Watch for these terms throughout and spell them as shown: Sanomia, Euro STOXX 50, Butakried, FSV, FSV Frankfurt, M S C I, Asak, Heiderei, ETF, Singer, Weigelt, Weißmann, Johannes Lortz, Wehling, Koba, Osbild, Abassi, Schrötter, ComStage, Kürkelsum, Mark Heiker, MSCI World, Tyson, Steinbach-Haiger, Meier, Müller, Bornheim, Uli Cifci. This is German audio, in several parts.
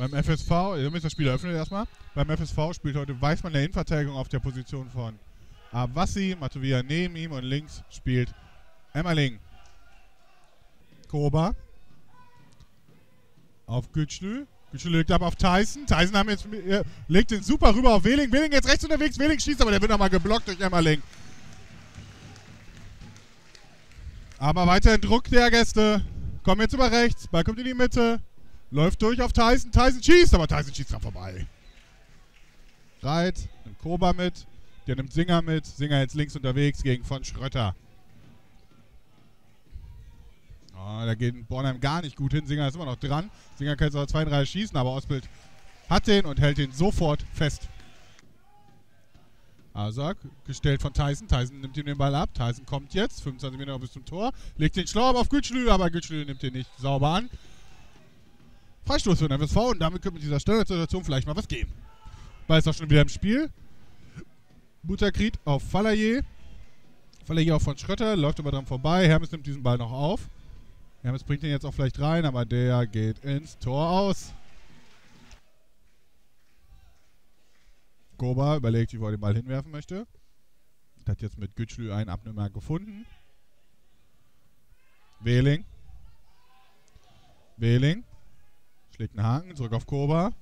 Beim FSV, ihr müsst das Spiel eröffnen erstmal. Beim FSV spielt heute Weißmann der Innenverteidigung auf der Position von Abassi, Matovia neben ihm und links spielt Emmerling. Koba auf Gütschlu. Gütschlu legt ab auf Tyson. Tyson haben jetzt, legt den super rüber auf Wehling. Wehling jetzt rechts unterwegs. Wehling schießt, aber der wird nochmal geblockt durch Emmerling. Aber weiterhin Druck der Gäste. Kommen jetzt über rechts. Ball kommt in die Mitte. Läuft durch auf Tyson. Tyson schießt, aber Tyson schießt dran vorbei. Reit, nimmt Koba mit. Der nimmt Singer mit. Singer jetzt links unterwegs gegen von Schrötter. Oh, da geht Bornheim gar nicht gut hin. Singer ist immer noch dran. Singer kann jetzt auch 2-3 schießen, aber Osbild hat den und hält den sofort fest. Asak, gestellt von Tyson. Tyson nimmt ihm den Ball ab. Tyson kommt jetzt, 25 Meter bis zum Tor. Legt den Schlauch auf Gütschlü, aber Gütschlü nimmt den nicht sauber an. Freistoß für den FSV und damit könnte mit dieser Standardsituation vielleicht mal was geben. Ball ist auch schon wieder im Spiel. Butakried auf Falaye. Falaye auch von Schrötter, läuft aber dran vorbei. Hermes nimmt diesen Ball noch auf. Hermes bringt den jetzt auch vielleicht rein, aber der geht ins Tor aus. Koba überlegt, wie er den Ball hinwerfen möchte. Hat jetzt mit Gütschlü einen Abnehmer gefunden. Wehling. Wehling. Schlägt einen Haken, zurück auf Koba.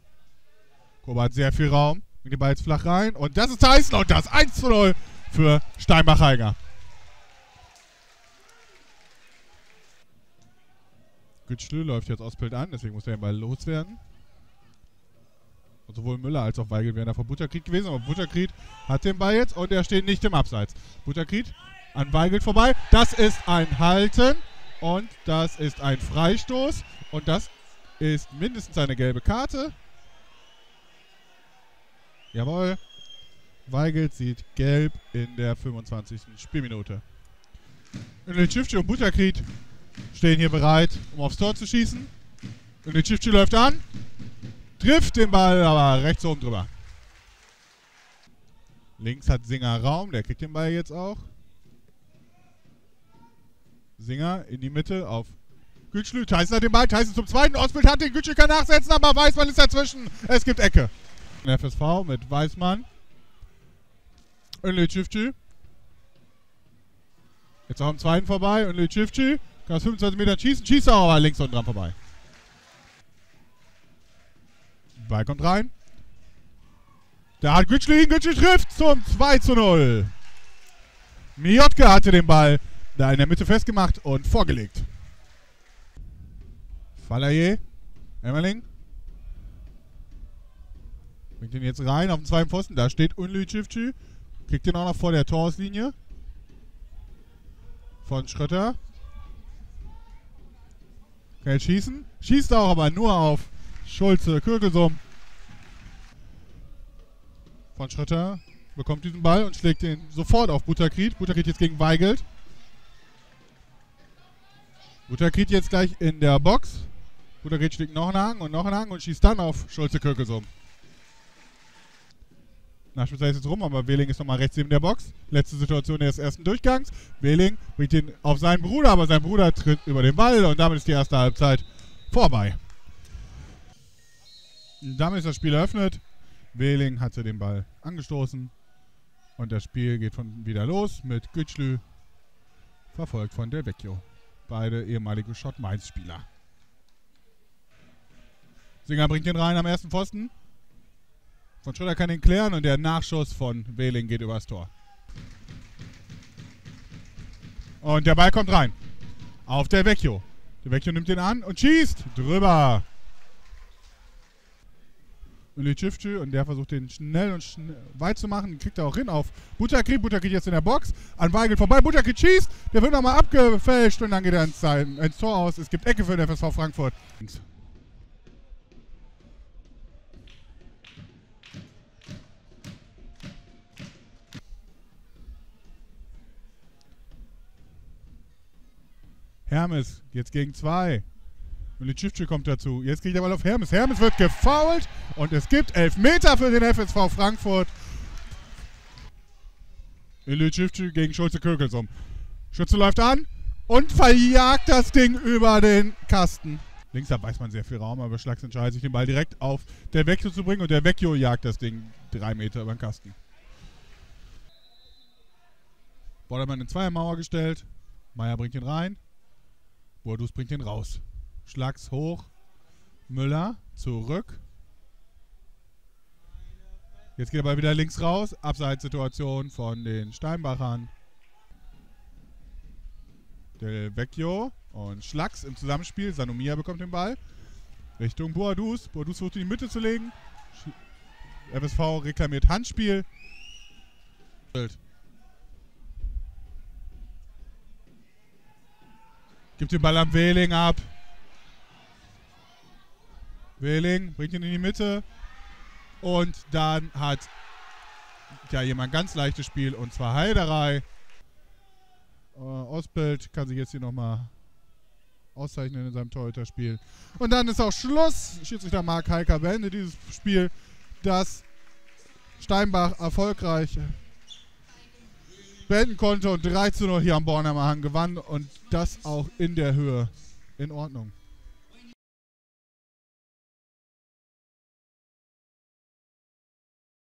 Koba hat sehr viel Raum. Bringt den Ball jetzt flach rein. Und das ist Tyson und das 1:0 für Steinbach-Haiger. Gütschlü läuft jetzt Osbild an, deswegen muss er den Ball loswerden. Und sowohl Müller als auch Weigel wären da vor Butakried gewesen, aber Butakried hat den Ball jetzt und er steht nicht im Abseits. Butakried an Weigel vorbei, das ist ein Halten und das ist ein Freistoß und das ist mindestens eine gelbe Karte. Jawohl, Weigel sieht gelb in der 25. Spielminute. Uli Cifci und Butakried stehen hier bereit, um aufs Tor zu schießen. Und der Cifci läuft an. Trifft den Ball, aber rechts oben drüber. Links hat Singer Raum, der kriegt den Ball jetzt auch. Singer in die Mitte auf Gütschlü. Tyson hat den Ball, Tyson zum zweiten. Osbild hat den, Gütschlü kann nachsetzen, aber Weißmann ist dazwischen. Es gibt Ecke. Der FSV mit Weißmann. Und der Cifci. Jetzt auch am zweiten vorbei. Und Uli Cifci kann aus 25 Metern schießen. Schießt auch, aber links und dran vorbei. Ball kommt rein. Da hat Gütschli ihn. Gütschli trifft zum 2:0. Miotke hatte den Ball da in der Mitte festgemacht und vorgelegt. Falaye. Emmerling. Bringt ihn jetzt rein auf den zweiten Pfosten. Da steht Uli Cifci. Kriegt ihn auch noch vor der Torslinie. Von Schrötter. Kann jetzt schießen. Schießt auch, aber nur auf Schulze. Kürkelsum. Von Schrötter bekommt diesen Ball und schlägt ihn sofort auf Butakrit. Butakrit jetzt gegen Weigelt. Butakrit jetzt gleich in der Box. Butakrit schlägt noch einen Haken und schießt dann auf Schulze. Kürkelsum. Nachspielzeit ist jetzt rum, aber Wehling ist nochmal rechts neben der Box. Letzte Situation des ersten Durchgangs. Wehling bringt ihn auf seinen Bruder, aber sein Bruder tritt über den Ball und damit ist die erste Halbzeit vorbei. Und damit ist das Spiel eröffnet. Wehling hatte den Ball angestoßen und das Spiel geht von wieder los mit Gütschlü, verfolgt von Del Vecchio. Beide ehemalige Schott-Mainz-Spieler. Singer bringt ihn rein am ersten Pfosten. Von Schrötter kann ihn klären und der Nachschuss von Wehling geht übers Tor. Und der Ball kommt rein. Auf Del Vecchio. Del Vecchio nimmt ihn an und schießt drüber. Uli Cifci und der versucht den schnell und weit zu machen. Den kriegt er auch hin auf Butakrit. Butakrit jetzt in der Box. An Weigel vorbei. Butakrit schießt. Der wird nochmal abgefälscht und dann geht er ins Tor aus. Es gibt Ecke für den FSV Frankfurt. Hermes, jetzt gegen 2. Uli Cifci kommt dazu. Jetzt kriegt der Ball auf Hermes. Hermes wird gefoult und es gibt Elfmeter für den FSV Frankfurt. Uli Cifci gegen Schulze-Kürkelsum. Schulze läuft an und verjagt das Ding über den Kasten. Links hat Weißmann sehr viel Raum, aber Schlags entscheidet sich, den Ball direkt auf Del Vecchio zu bringen. Und Del Vecchio jagt das Ding 3 Meter über den Kasten. Bordermann in Zweiermauer gestellt. Meier bringt ihn rein. Boadus bringt ihn raus. Schlags hoch. Müller zurück. Jetzt geht er wieder links raus. Abseitssituation von den Steinbachern. Del Vecchio und Schlags im Zusammenspiel. Sanomia bekommt den Ball. Richtung Boadus. Boadus versucht in die Mitte zu legen. FSV reklamiert Handspiel. Gibt den Ball am Wehling ab. Wehling bringt ihn in die Mitte. Und dann hat ja jemand ganz leichtes Spiel, und zwar Heiderei. Osbild kann sich jetzt hier nochmal auszeichnen in seinem Torhüterspiel. Und dann ist auch Schluss. Schiedsrichter Mark Heiker beendet dieses Spiel, das Steinbach erfolgreich beenden konnte und 3:0 hier am Bornheimer Hang gewann. Und das auch in der Höhe. In Ordnung.